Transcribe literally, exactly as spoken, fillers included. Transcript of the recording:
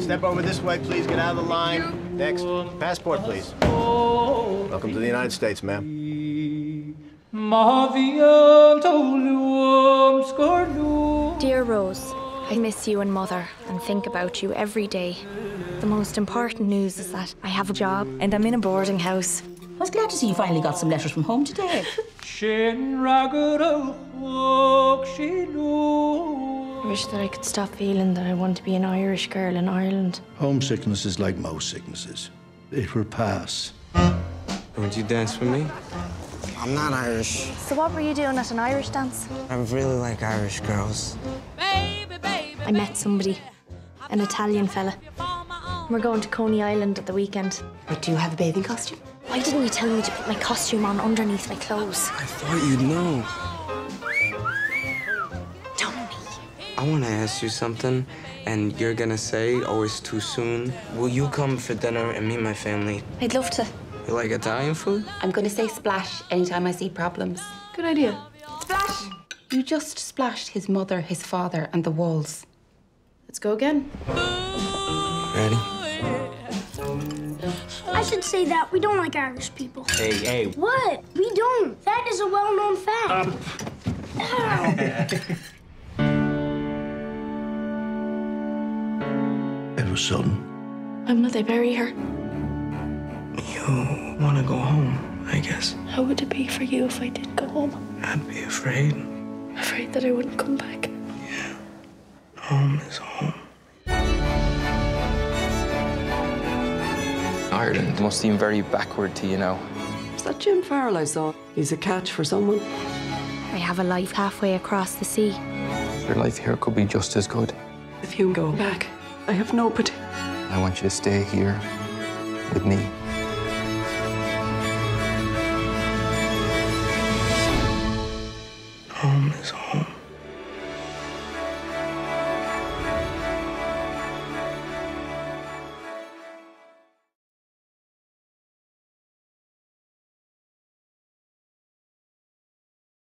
Step over this way, please. Get out of the line. Next. Passport, please. Welcome to the United States, ma'am. Dear Rose, I miss you and Mother and think about you every day. The most important news is that I have a job and I'm in a boarding house. I was glad to see you finally got some letters from home today. I wish that I could stop feeling that I want to be an Irish girl in Ireland. Homesickness is like most sicknesses. It will pass. Would you dance with me? I'm not Irish. So what were you doing at an Irish dance? I really like Irish girls. Baby, baby, I met somebody, an Italian fella. We're going to Coney Island at the weekend. But do you have a bathing costume? Why didn't you tell me to put my costume on underneath my clothes? I thought you'd know. I want to ask you something, and you're going to say, oh, it's too soon. Will you come for dinner and meet my family? I'd love to. You like Italian food? I'm going to say splash anytime I see problems. Good idea. Splash! You just splashed his mother, his father, and the walls. Let's go again. Ready? I should say that we don't like Irish people. Hey, hey. What? We don't. That is a well-known fact. Um. Ow. Sudden. When will they bury her? You want to go home, I guess. How would it be for you if I did go home? I'd be afraid. Afraid that I wouldn't come back? Yeah. Home is home. Ireland must seem very backward to you now. Is that Jim Farrell I saw? He's a catch for someone. I have a life halfway across the sea. Your life here could be just as good. If you go back, I have nobody. I want you to stay here with me.